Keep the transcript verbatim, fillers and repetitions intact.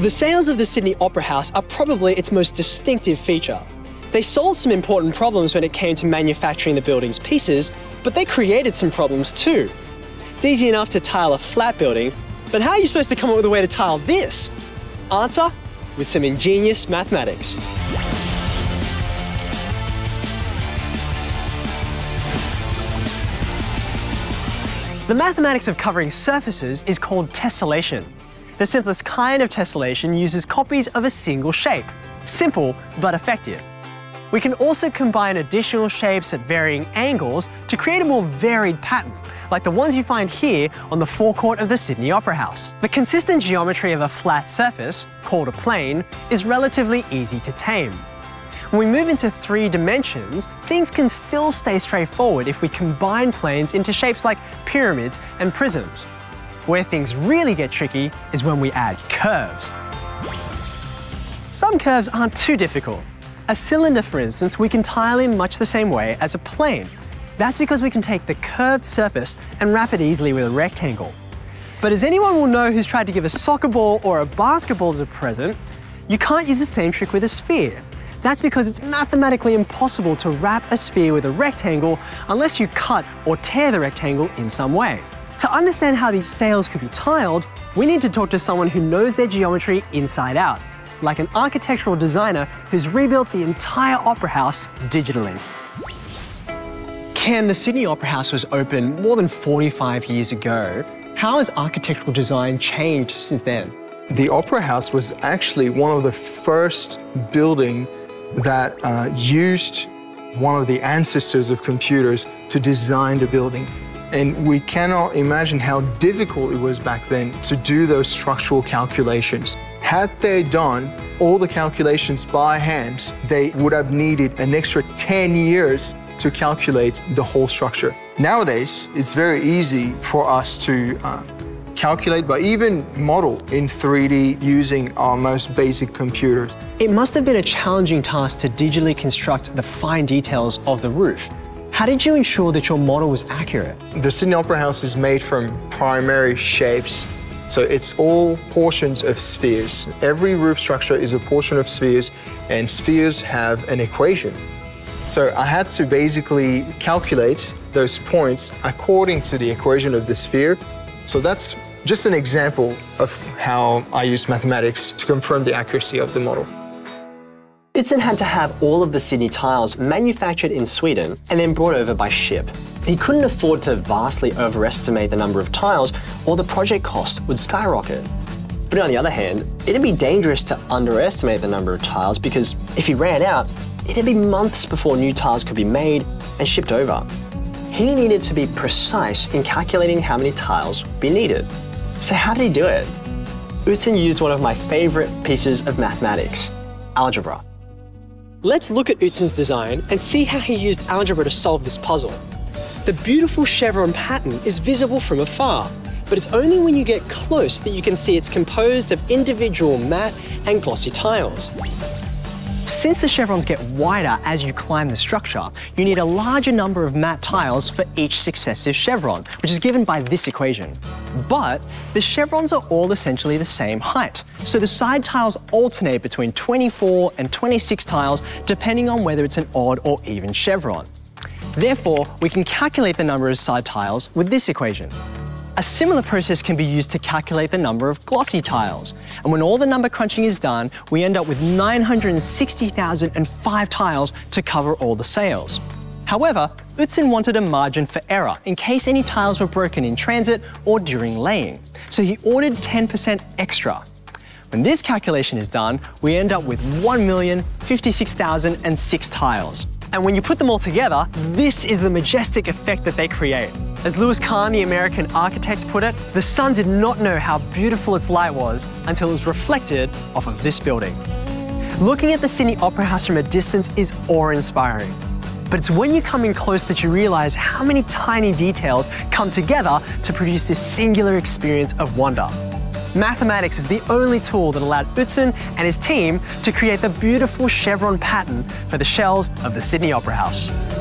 The sales of the Sydney Opera House are probably its most distinctive feature. They solved some important problems when it came to manufacturing the building's pieces, but they created some problems too. It's easy enough to tile a flat building, but how are you supposed to come up with a way to tile this? Answer: with some ingenious mathematics. The mathematics of covering surfaces is called tessellation. The simplest kind of tessellation uses copies of a single shape. Simple, but effective. We can also combine additional shapes at varying angles to create a more varied pattern, like the ones you find here on the forecourt of the Sydney Opera House. The consistent geometry of a flat surface, called a plane, is relatively easy to tame. When we move into three dimensions, things can still stay straightforward if we combine planes into shapes like pyramids and prisms. Where things really get tricky is when we add curves. Some curves aren't too difficult. A cylinder, for instance, we can tile in much the same way as a plane. That's because we can take the curved surface and wrap it easily with a rectangle. But as anyone will know who's tried to give a soccer ball or a basketball as a present, you can't use the same trick with a sphere. That's because it's mathematically impossible to wrap a sphere with a rectangle unless you cut or tear the rectangle in some way. To understand how these sails could be tiled, we need to talk to someone who knows their geometry inside out, like an architectural designer who's rebuilt the entire Opera House digitally. Can the Sydney Opera House was opened more than forty-five years ago. How has architectural design changed since then? The Opera House was actually one of the first buildings that uh, used one of the ancestors of computers to design the building. And we cannot imagine how difficult it was back then to do those structural calculations. Had they done all the calculations by hand, they would have needed an extra ten years to calculate the whole structure. Nowadays, it's very easy for us to uh, calculate, but even model in three D using our most basic computers. It must have been a challenging task to digitally construct the fine details of the roof. How did you ensure that your model was accurate? The Sydney Opera House is made from primary shapes, so it's all portions of spheres. Every roof structure is a portion of spheres, and spheres have an equation. So I had to basically calculate those points according to the equation of the sphere. So that's just an example of how I use mathematics to confirm the accuracy of the model. Utzon had to have all of the Sydney tiles manufactured in Sweden and then brought over by ship. He couldn't afford to vastly overestimate the number of tiles, or the project cost would skyrocket. But on the other hand, it'd be dangerous to underestimate the number of tiles, because if he ran out, it'd be months before new tiles could be made and shipped over. He needed to be precise in calculating how many tiles would be needed. So how did he do it? Utzon used one of my favorite pieces of mathematics, algebra. Let's look at Utzon's design and see how he used algebra to solve this puzzle. The beautiful chevron pattern is visible from afar, but it's only when you get close that you can see it's composed of individual matte and glossy tiles. Since the chevrons get wider as you climb the structure, you need a larger number of matte tiles for each successive chevron, which is given by this equation. But the chevrons are all essentially the same height, so the side tiles alternate between twenty-four and twenty-six tiles, depending on whether it's an odd or even chevron. Therefore, we can calculate the number of side tiles with this equation. A similar process can be used to calculate the number of glossy tiles. And when all the number crunching is done, we end up with nine hundred sixty thousand five tiles to cover all the sails. However, Utzon wanted a margin for error in case any tiles were broken in transit or during laying. So he ordered ten percent extra. When this calculation is done, we end up with one million fifty-six thousand six tiles. And when you put them all together, this is the majestic effect that they create. As Louis Kahn, the American architect, put it, the sun did not know how beautiful its light was until it was reflected off of this building. Looking at the Sydney Opera House from a distance is awe-inspiring. But it's when you come in close that you realize how many tiny details come together to produce this singular experience of wonder. Mathematics is the only tool that allowed Utzon and his team to create the beautiful chevron pattern for the shells of the Sydney Opera House.